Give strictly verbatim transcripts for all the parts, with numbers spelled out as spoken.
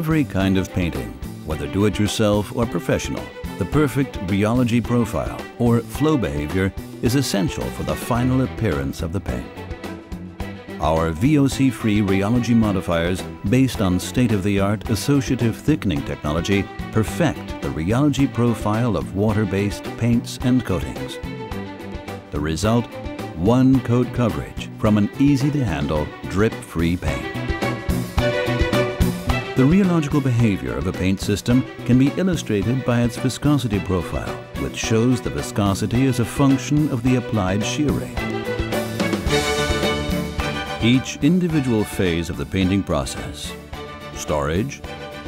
every kind of painting, whether do-it-yourself or professional. The perfect rheology profile or flow behavior is essential for the final appearance of the paint. Our V O C-free rheology modifiers, based on state-of-the-art associative thickening technology, perfect the rheology profile of water-based paints and coatings. The result? One coat coverage from an easy-to-handle, drip-free paint. The rheological behavior of a paint system can be illustrated by its viscosity profile, which shows the viscosity as a function of the applied shear rate. Each individual phase of the painting process, storage,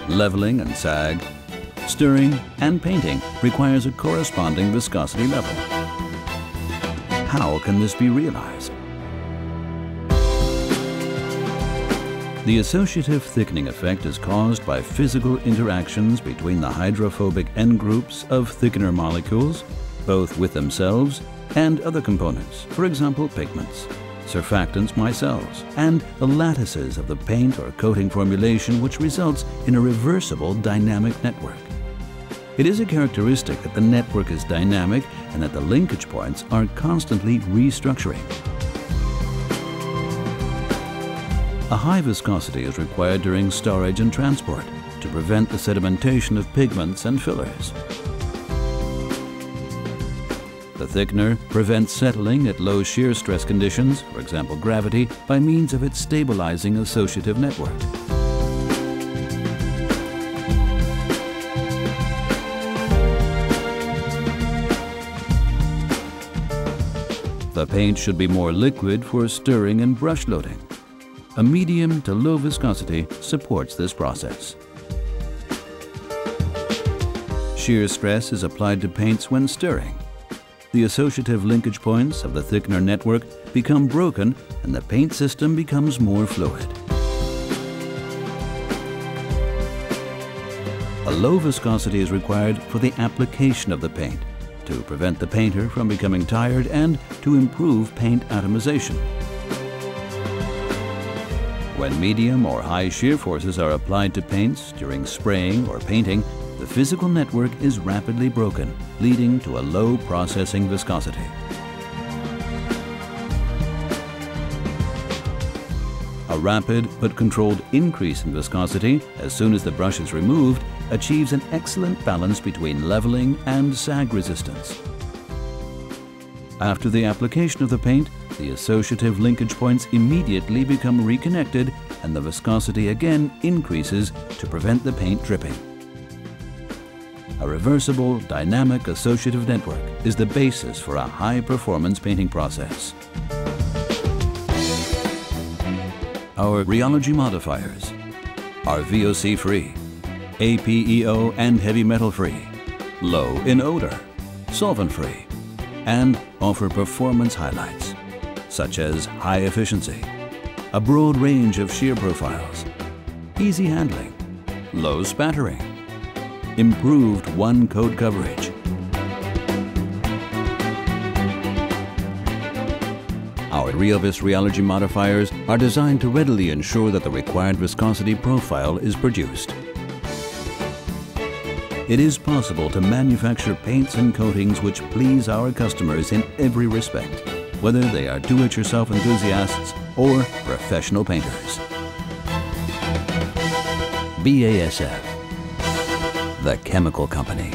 leveling and sag, stirring and painting, requires a corresponding viscosity level. How can this be realized? The associative thickening effect is caused by physical interactions between the hydrophobic end groups of thickener molecules, both with themselves and other components, for example pigments, surfactants micelles, and the lattices of the paint or coating formulation, which results in a reversible dynamic network. It is a characteristic that the network is dynamic and that the linkage points are constantly restructuring. A high viscosity is required during storage and transport to prevent the sedimentation of pigments and fillers. The thickener prevents settling at low shear stress conditions, for example gravity, by means of its stabilizing associative network. The paint should be more liquid for stirring and brush loading. A medium to low viscosity supports this process. Shear stress is applied to paints when stirring. The associative linkage points of the thickener network become broken and the paint system becomes more fluid. A low viscosity is required for the application of the paint to prevent the painter from becoming tired and to improve paint atomization. When medium or high shear forces are applied to paints during spraying or painting, the physical network is rapidly broken, leading to a low processing viscosity. A rapid but controlled increase in viscosity, as soon as the brush is removed, achieves an excellent balance between leveling and sag resistance. After the application of the paint, the associative linkage points immediately become reconnected and the viscosity again increases to prevent the paint dripping. A reversible, dynamic associative network is the basis for a high-performance painting process. Our rheology modifiers are V O C-free, A P E O and heavy metal-free, low in odor, solvent-free, and offer performance highlights, such as high efficiency, a broad range of shear profiles, easy handling, low spattering, improved one coat coverage. Our RHEOVIS rheology modifiers are designed to readily ensure that the required viscosity profile is produced. It is possible to manufacture paints and coatings which please our customers in every respect, whether they are do-it-yourself enthusiasts or professional painters. B A S F, the chemical company.